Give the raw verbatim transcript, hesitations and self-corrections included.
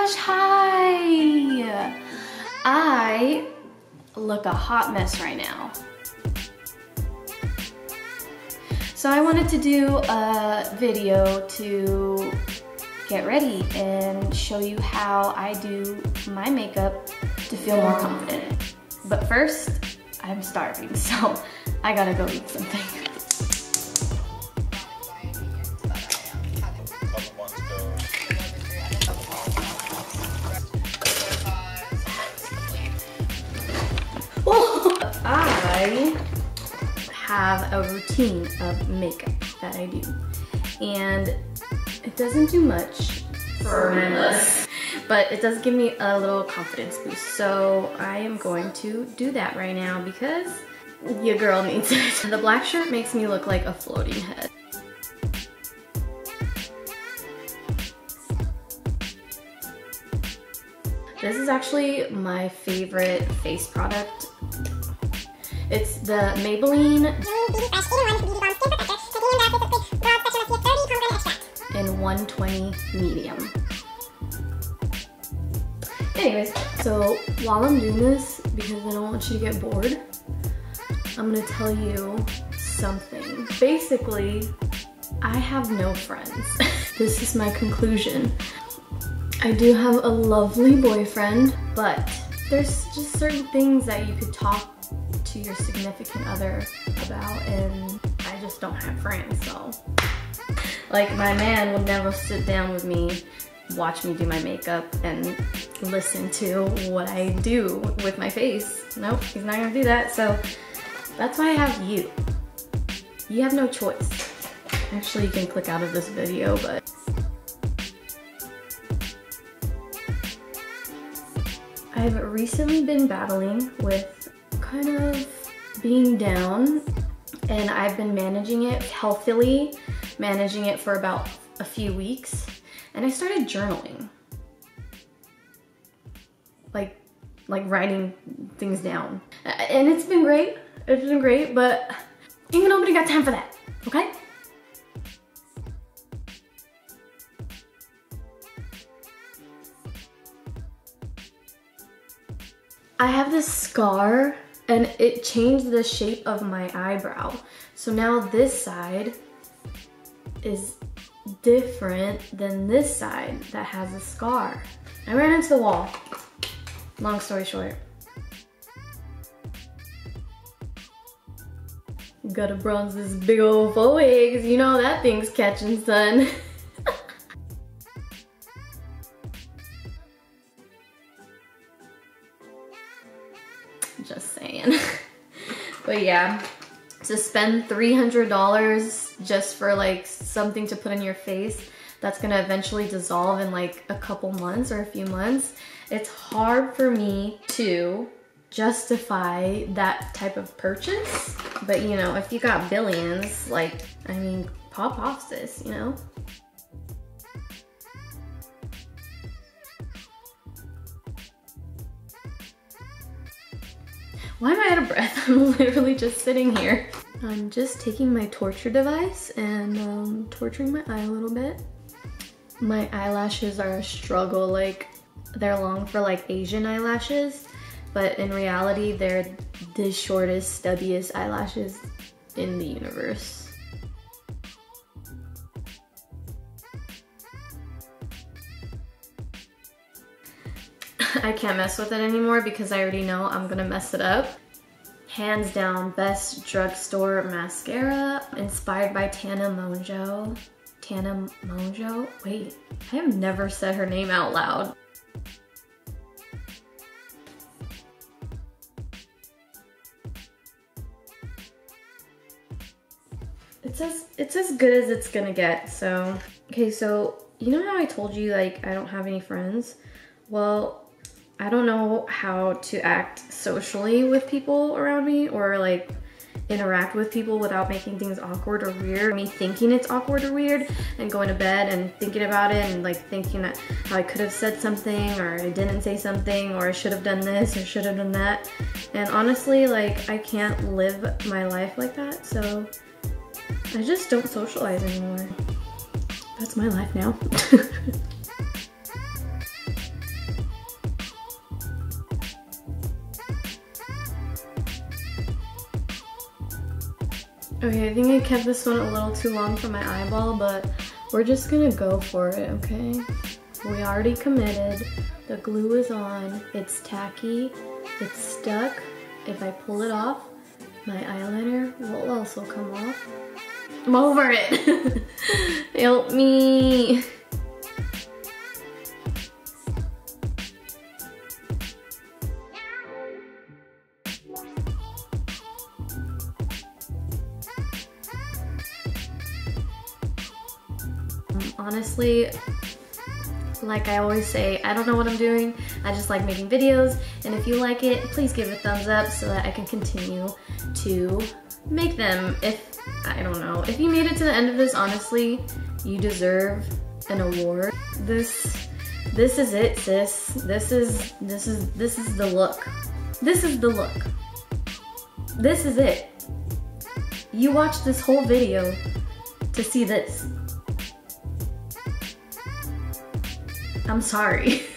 gosh, hi! I look a hot mess right now. So I wanted to do a video to get ready and show you how I do my makeup to feel more confident. But first, I'm starving, so I gotta go eat something. I have a routine of makeup that I do, and it doesn't do much for us, but it does give me a little confidence boost. So I am going to do that right now because your girl needs it. The black shirt makes me look like a floating head. This is actually my favorite face product. It's the Maybelline in one twenty medium. Anyways, so while I'm doing this, because I don't want you to get bored, I'm gonna tell you something. Basically, I have no friends. This is my conclusion. I do have a lovely boyfriend, but there's just certain things that you could talk to your significant other about, and I just don't have friends, so. Like, my man would never sit down with me, watch me do my makeup, and listen to what I do with my face. Nope, he's not gonna do that, so that's why I have you. You have no choice. Actually, you can click out of this video, but. I've recently been battling with kind of being down, and I've been managing it healthily, managing it for about a few weeks, and I started journaling. Like, like writing things down. And it's been great, it's been great, but ain't nobody got time for that, okay? I have this scar, and it changed the shape of my eyebrow. So now this side is different than this side that has a scar. I ran into the wall. Long story short. Gotta bronze this big old forehead, 'cause you know that thing's catching sun. Just saying. But yeah, to spend three hundred dollars just for like something to put in your face that's gonna eventually dissolve in like a couple months or a few months, it's hard for me to justify that type of purchase. But you know, if you got billions, like, I mean, pop off this, you know? Why am I out of breath? I'm literally just sitting here. I'm just taking my torture device and um, torturing my eye a little bit. My eyelashes are a struggle. Like, they're long for like Asian eyelashes, but in reality, they're the shortest, stubbiest eyelashes in the universe. I can't mess with it anymore because I already know I'm gonna mess it up. Hands down, best drugstore mascara, inspired by Tana Mongeau. Tana Mongeau? Wait, I have never said her name out loud. It's as, it's as good as it's gonna get, so. Okay, so you know how I told you like I don't have any friends? Well, I don't know how to act socially with people around me, or like interact with people without making things awkward or weird. Me thinking it's awkward or weird and going to bed and thinking about it and like thinking that I could have said something or I didn't say something or I should have done this or should have done that. And honestly, like, I can't live my life like that. So I just don't socialize anymore. That's my life now. Okay, I think I kept this one a little too long for my eyeball, but we're just gonna go for it, okay? We already committed. The glue is on. It's tacky. It's stuck. If I pull it off, my eyeliner will also come off. I'm over it. Help me. Honestly, like I always say, I don't know what I'm doing. I just like making videos, and if you like it, please give it a thumbs up so that I can continue to make them. If, I don't know, if you made it to the end of this, honestly, you deserve an award. This, this is it, sis. This is, this is, this is the look. This is the look. This is it. You watched this whole video to see this. I'm sorry.